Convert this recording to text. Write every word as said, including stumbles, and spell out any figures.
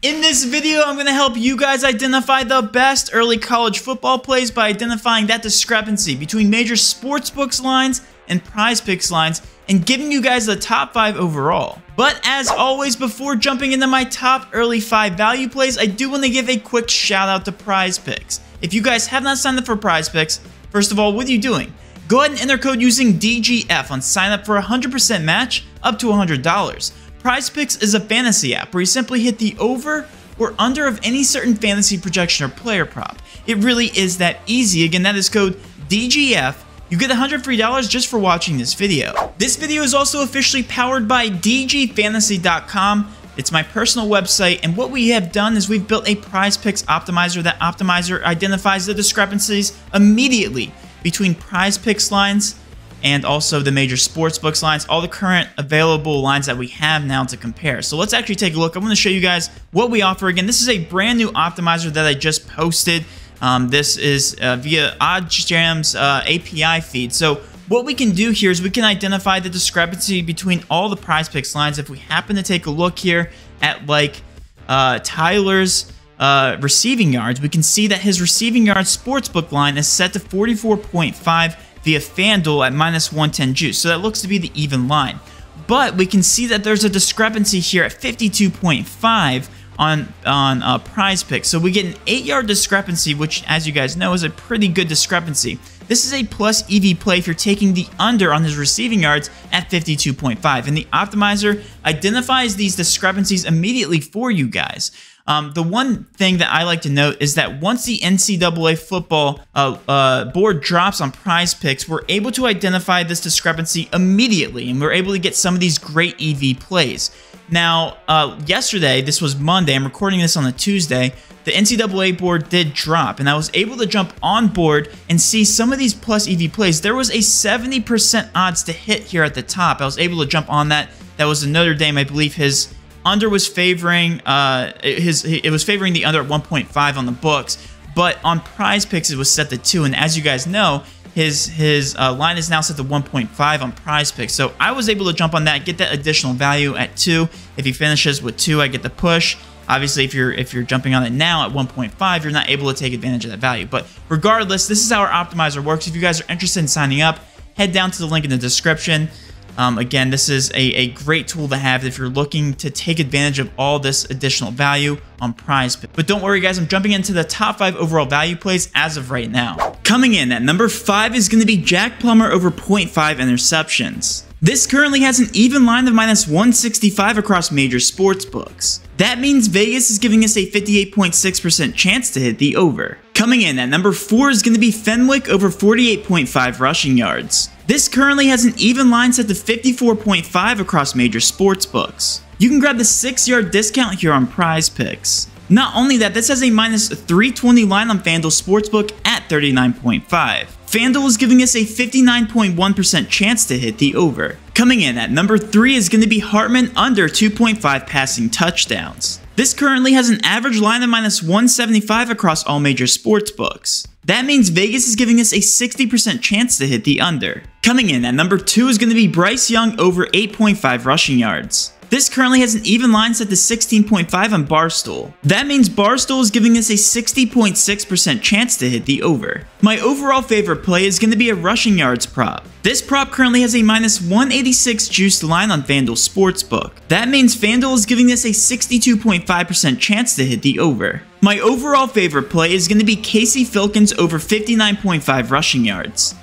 In this video, I'm going to help you guys identify the best early college football plays by identifying that discrepancy between major sportsbooks lines and PrizePicks lines and giving you guys the top five overall. But as always, before jumping into my top early five value plays, I do want to give a quick shout out to PrizePicks. If you guys have not signed up for PrizePicks, first of all, what are you doing? Go ahead and enter code using D G F on sign up for a one hundred percent match up to one hundred dollars. PrizePicks is a fantasy app where you simply hit the over or under of any certain fantasy projection or player prop. It really is that easy. Again, that is code D G F. You get one hundred free dollars just for watching this video. This video is also officially powered by D G Fantasy dot com. It's my personal website, and what we have done is we've built a PrizePicks optimizer. That optimizer identifies the discrepancies immediately between PrizePicks lines and also the major sportsbooks lines, all the current available lines that we have now to compare. So let's actually take a look. I'm going to show you guys what we offer. Again, this is a brand new optimizer that I just posted. Um, this is uh, via OddJam's uh, A P I feed. So what we can do here is we can identify the discrepancy between all the PrizePicks lines. If we happen to take a look here at like uh, Tyler's uh, receiving yards, we can see that his receiving yards sportsbook line is set to forty-four point five. via Vandal at minus one ten juice. So that looks to be the even line. But we can see that there's a discrepancy here at fifty-two point five on, on uh, PrizePicks. So we get an eight yard discrepancy, which as you guys know is a pretty good discrepancy. This is a plus E V play if you're taking the under on his receiving yards at fifty-two point five. And the optimizer identifies these discrepancies immediately for you guys. Um, the one thing that I like to note is that once the N C double A football uh, uh, board drops on PrizePicks, we're able to identify this discrepancy immediately, and we're able to get some of these great E V plays. Now, uh, yesterday, this was Monday, I'm recording this on a Tuesday, the N C double A board did drop, and I was able to jump on board and see some of these plus E V plays. There was a seventy percent odds to hit here at the top. I was able to jump on that. That was the Notre Dame, I believe his... under was favoring uh, his. It was favoring the under at one point five on the books, but on PrizePicks it was set to two. And as you guys know, his his uh, line is now set to one point five on PrizePicks. So I was able to jump on that, get that additional value at two. If he finishes with two, I get the push. Obviously, if you're if you're jumping on it now at one point five, you're not able to take advantage of that value. But regardless, this is how our optimizer works. If you guys are interested in signing up, head down to the link in the description. Um, again, this is a, a great tool to have if you're looking to take advantage of all this additional value on PrizePicks. But don't worry, guys, I'm jumping into the top five overall value plays as of right now. Coming in at number five is going to be Jack Plummer over point five interceptions. This currently has an even line of minus one sixty-five across major sports books. That means Vegas is giving us a fifty-eight point six percent chance to hit the over. Coming in at number four is going to be Fenwick over forty-eight point five rushing yards. This currently has an even line set to fifty-four point five across major sports books. You can grab the six yard discount here on PrizePicks. Not only that, this has a minus three twenty line on Vandal Sportsbook at thirty-nine point five. Vandal is giving us a fifty-nine point one percent chance to hit the over. Coming in at number three is going to be Hartman under two point five passing touchdowns. This currently has an average line of minus one seventy-five across all major sportsbooks. That means Vegas is giving us a sixty percent chance to hit the under. Coming in at number two is going to be Bryce Young over eight point five rushing yards. This currently has an even line set to sixteen point five on Barstool. That means Barstool is giving us a sixty point six percent chance to hit the over. My overall favorite play is going to be a rushing yards prop. This prop currently has a minus one eighty-six juiced line on Vandal Sportsbook. That means Vandal is giving us a sixty-two point five percent chance to hit the over. My overall favorite play is going to be Casey Filkins over fifty-nine point five rushing yards.